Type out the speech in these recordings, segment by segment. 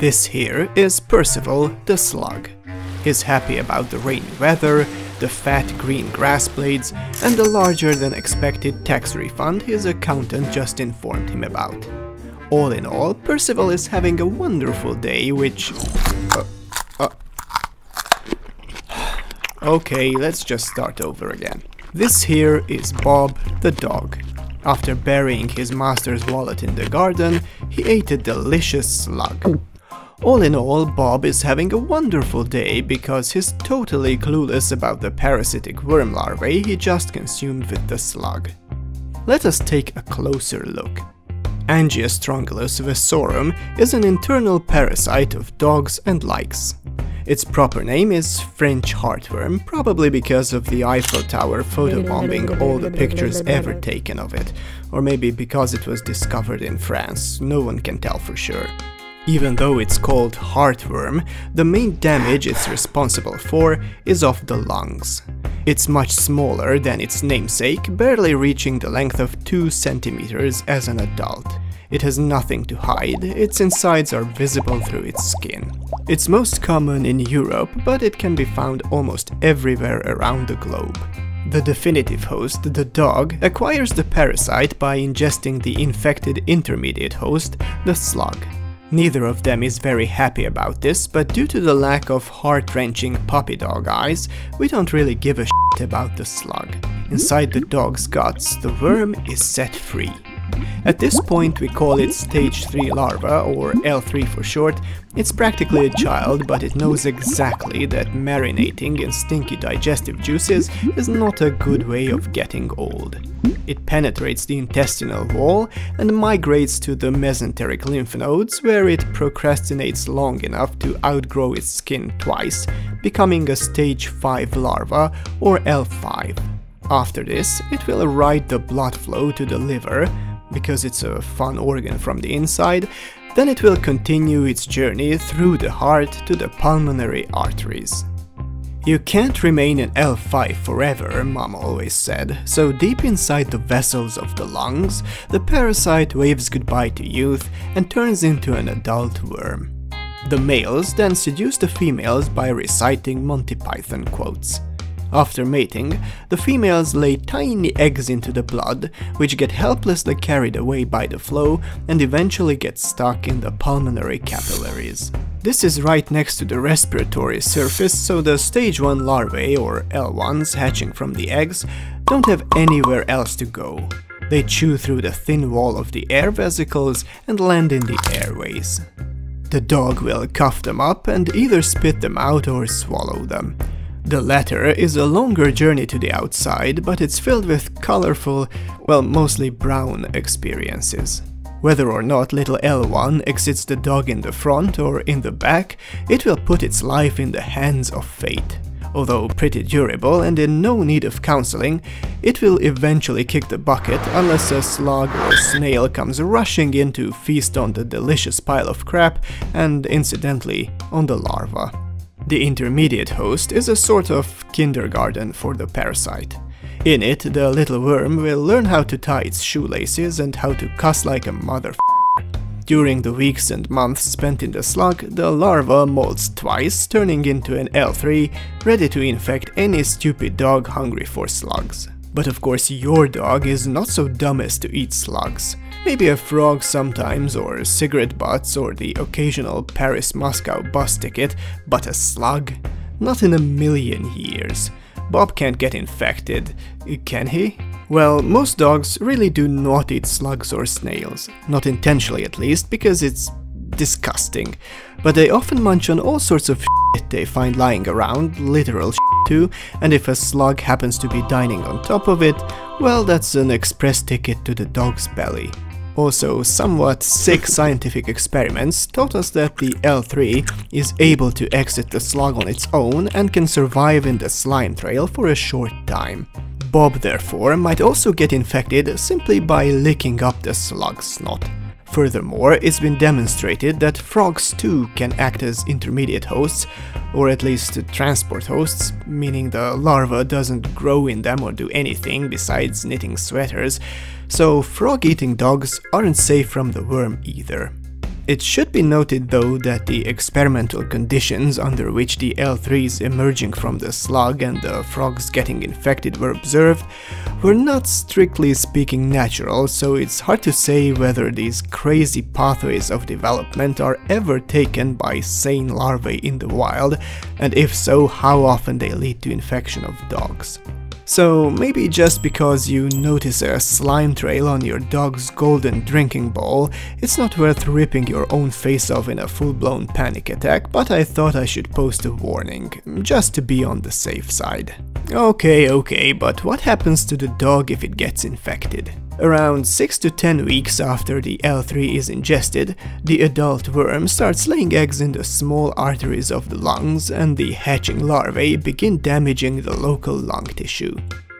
This here is Percival the slug. He's happy about the rainy weather, the fat green grass blades, and the larger than expected tax refund his accountant just informed him about. All in all, Percival is having a wonderful day, which... Okay, let's just start over again. This here is Bob the dog. After burying his master's wallet in the garden, he ate a delicious slug. All in all, Bob is having a wonderful day because he's totally clueless about the parasitic worm larvae he just consumed with the slug. Let us take a closer look. Angiostrongylus vasorum is an internal parasite of dogs and likes. Its proper name is French heartworm, probably because of the Eiffel Tower photobombing all the pictures ever taken of it, or maybe because it was discovered in France, no one can tell for sure. Even though it's called heartworm, the main damage it's responsible for is of the lungs. It's much smaller than its namesake, barely reaching the length of 2 centimeters as an adult. It has nothing to hide, its insides are visible through its skin. It's most common in Europe, but it can be found almost everywhere around the globe. The definitive host, the dog, acquires the parasite by ingesting the infected intermediate host, the slug. Neither of them is very happy about this, but due to the lack of heart-wrenching puppy dog eyes, we don't really give a shit about the slug. Inside the dog's guts, the worm is set free. At this point we call it stage 3 larva, or L3 for short. It's practically a child, but it knows exactly that marinating in stinky digestive juices is not a good way of getting old. It penetrates the intestinal wall and migrates to the mesenteric lymph nodes, where it procrastinates long enough to outgrow its skin twice, becoming a stage 5 larva, or L5. After this, it will ride the blood flow to the liver, because it's a fun organ from the inside, then it will continue its journey through the heart to the pulmonary arteries. You can't remain an L5 forever, Mom always said, so deep inside the vessels of the lungs, the parasite waves goodbye to youth and turns into an adult worm. The males then seduce the females by reciting Monty Python quotes. After mating, the females lay tiny eggs into the blood, which get helplessly carried away by the flow and eventually get stuck in the pulmonary capillaries. This is right next to the respiratory surface, so the stage 1 larvae, or L1s, hatching from the eggs, don't have anywhere else to go. They chew through the thin wall of the air vesicles and land in the airways. The dog will cuff them up and either spit them out or swallow them. The latter is a longer journey to the outside, but it's filled with colorful, well, mostly brown experiences. Whether or not little L1 exits the dog in the front or in the back, it will put its life in the hands of fate. Although pretty durable and in no need of counseling, it will eventually kick the bucket unless a slug or snail comes rushing in to feast on the delicious pile of crap and, incidentally, on the larva. The intermediate host is a sort of kindergarten for the parasite. In it, the little worm will learn how to tie its shoelaces and how to cuss like a motherfucker. During the weeks and months spent in the slug, the larva molts twice, turning into an L3, ready to infect any stupid dog hungry for slugs. But of course your dog is not so dumb as to eat slugs. Maybe a frog sometimes, or cigarette butts, or the occasional Paris-Moscow bus ticket, but a slug? Not in a million years. Bob can't get infected, can he? Well, most dogs really do not eat slugs or snails. Not intentionally at least, because it's disgusting. But they often munch on all sorts of shit they find lying around, literal shit too, and if a slug happens to be dining on top of it, well, that's an express ticket to the dog's belly. Also, somewhat sick scientific experiments taught us that the L3 is able to exit the slug on its own and can survive in the slime trail for a short time. Bob, therefore, might also get infected simply by licking up the slug's snot. Furthermore, it's been demonstrated that frogs too can act as intermediate hosts, or at least transport hosts, meaning the larva doesn't grow in them or do anything besides knitting sweaters, so frog-eating dogs aren't safe from the worm either. It should be noted though that the experimental conditions under which the L3s emerging from the slug and the frogs getting infected were observed were not strictly speaking natural, so it's hard to say whether these crazy pathways of development are ever taken by sane larvae in the wild, and if so, how often they lead to infection of dogs. So maybe just because you notice a slime trail on your dog's golden drinking bowl, it's not worth ripping your own face off in a full-blown panic attack, but I thought I should post a warning, just to be on the safe side. Okay, but what happens to the dog if it gets infected? Around 6 to 10 weeks after the L3 is ingested, the adult worm starts laying eggs in the small arteries of the lungs, and the hatching larvae begin damaging the local lung tissue.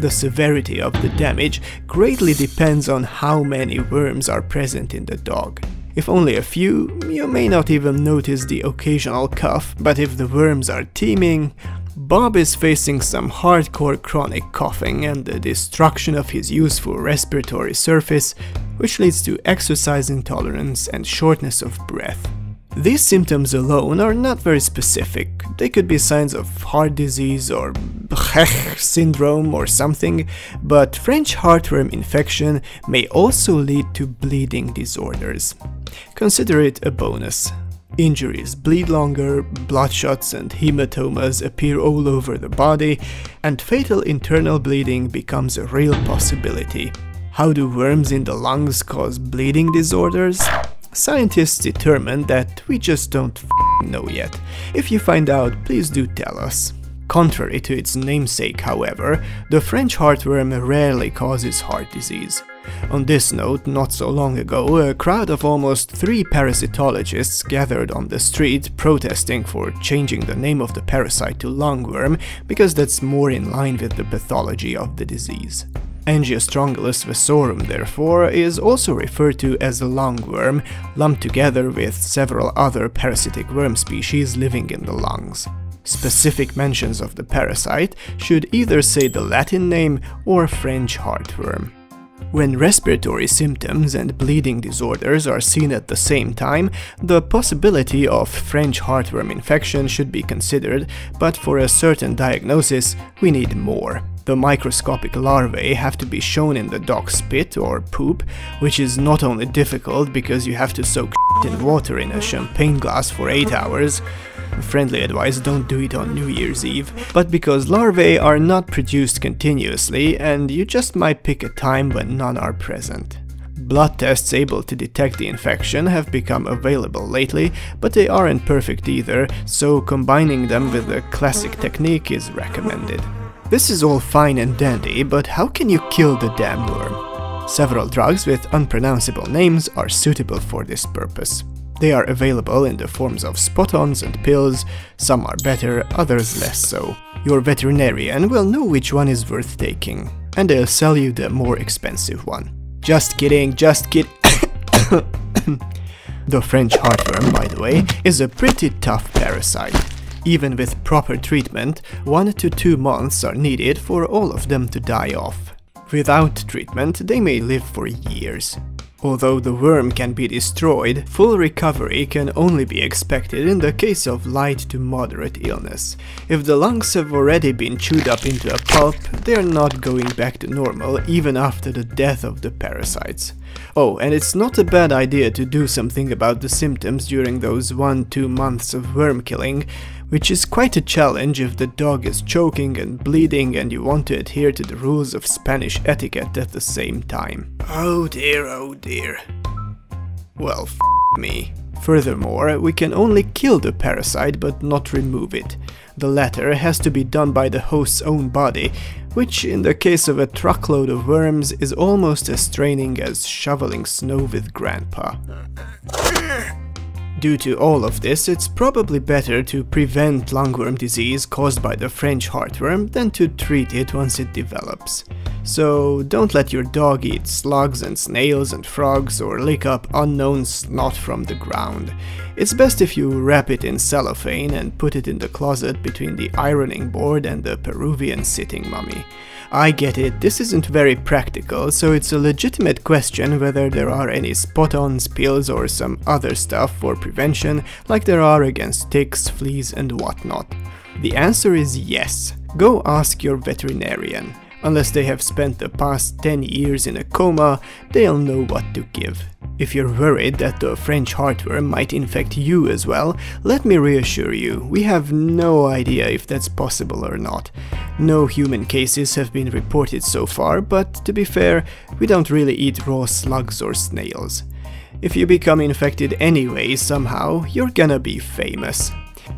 The severity of the damage greatly depends on how many worms are present in the dog. If only a few, you may not even notice the occasional cough, but if the worms are teeming, Bob is facing some hardcore chronic coughing and the destruction of his useful respiratory surface, which leads to exercise intolerance and shortness of breath. These symptoms alone are not very specific. They could be signs of heart disease or Becher syndrome or something, but French heartworm infection may also lead to bleeding disorders. Consider it a bonus. Injuries bleed longer, bloodshots and hematomas appear all over the body, and fatal internal bleeding becomes a real possibility. How do worms in the lungs cause bleeding disorders? Scientists determined that we just don't f***ing know yet. If you find out, please do tell us. Contrary to its namesake, however, the French heartworm rarely causes heart disease. On this note, not so long ago, a crowd of almost 3 parasitologists gathered on the street protesting for changing the name of the parasite to lungworm, because that's more in line with the pathology of the disease. Angiostrongylus vasorum, therefore, is also referred to as a lungworm, lumped together with several other parasitic worm species living in the lungs. Specific mentions of the parasite should either say the Latin name or French heartworm. When respiratory symptoms and bleeding disorders are seen at the same time, the possibility of French heartworm infection should be considered, but for a certain diagnosis, we need more. The microscopic larvae have to be shown in the dog's spit or poop, which is not only difficult because you have to soak shit in water in a champagne glass for 8 hours, friendly advice, don't do it on New Year's Eve, but because larvae are not produced continuously and you just might pick a time when none are present. Blood tests able to detect the infection have become available lately, but they aren't perfect either, so combining them with a classic technique is recommended. This is all fine and dandy, but how can you kill the damn worm? Several drugs with unpronounceable names are suitable for this purpose. They are available in the forms of spot-ons and pills, some are better, others less so. Your veterinarian will know which one is worth taking, and they'll sell you the more expensive one. Just kidding, The French heartworm, by the way, is a pretty tough parasite. Even with proper treatment, 1 to 2 months are needed for all of them to die off. Without treatment, they may live for years. Although the worm can be destroyed, full recovery can only be expected in the case of light to moderate illness. If the lungs have already been chewed up into a pulp, they're not going back to normal even after the death of the parasites. Oh, and it's not a bad idea to do something about the symptoms during those 1-2 months of worm killing, which is quite a challenge if the dog is choking and bleeding and you want to adhere to the rules of Spanish etiquette at the same time. Oh dear, oh dear. Well, f*** me. Furthermore, we can only kill the parasite but not remove it. The latter has to be done by the host's own body, which in the case of a truckload of worms is almost as draining as shoveling snow with grandpa. Due to all of this, it's probably better to prevent lungworm disease caused by the French heartworm than to treat it once it develops. So don't let your dog eat slugs and snails and frogs or lick up unknown snot from the ground. It's best if you wrap it in cellophane and put it in the closet between the ironing board and the Peruvian sitting mummy. I get it, this isn't very practical, so it's a legitimate question whether there are any spot-ons, pills or some other stuff for prevention, like there are against ticks, fleas and whatnot. The answer is yes. Go ask your veterinarian. Unless they have spent the past 10 years in a coma, they'll know what to give. If you're worried that the French heartworm might infect you as well, let me reassure you, we have no idea if that's possible or not. No human cases have been reported so far, but to be fair, we don't really eat raw slugs or snails. If you become infected anyway somehow, you're gonna be famous.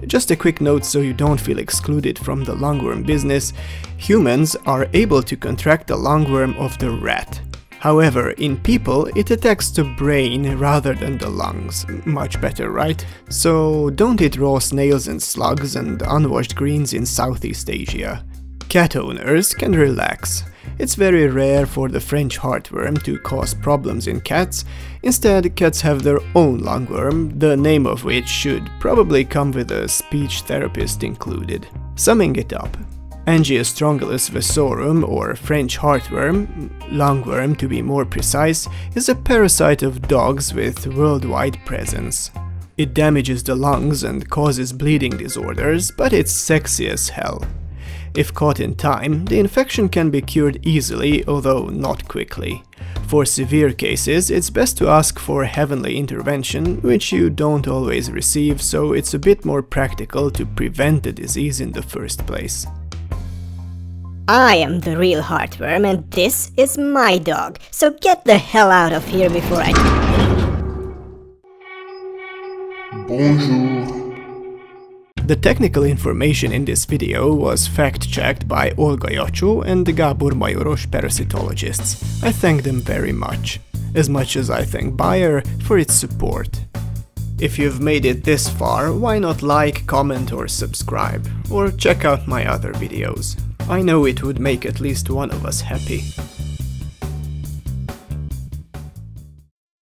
Just a quick note so you don't feel excluded from the lungworm business, humans are able to contract the lungworm of the rat. However, in people it attacks the brain rather than the lungs. Much better, right? So don't eat raw snails and slugs and unwashed greens in Southeast Asia. Cat owners can relax. It's very rare for the French heartworm to cause problems in cats. Instead, cats have their own lungworm, the name of which should probably come with a speech therapist included. Summing it up, Angiostrongylus vasorum, or French heartworm, lungworm to be more precise, is a parasite of dogs with worldwide presence. It damages the lungs and causes bleeding disorders, but it's sexy as hell. If caught in time, the infection can be cured easily, although not quickly. For severe cases, it's best to ask for heavenly intervention, which you don't always receive, so it's a bit more practical to prevent the disease in the first place. I am the real heartworm and this is my dog, so get the hell out of here before I... Bonjour. The technical information in this video was fact-checked by Olga Jacsó and Gábor Majoros parasitologists. I thank them very much as I thank Bayer for its support. If you've made it this far, why not like, comment or subscribe, or check out my other videos. I know it would make at least one of us happy.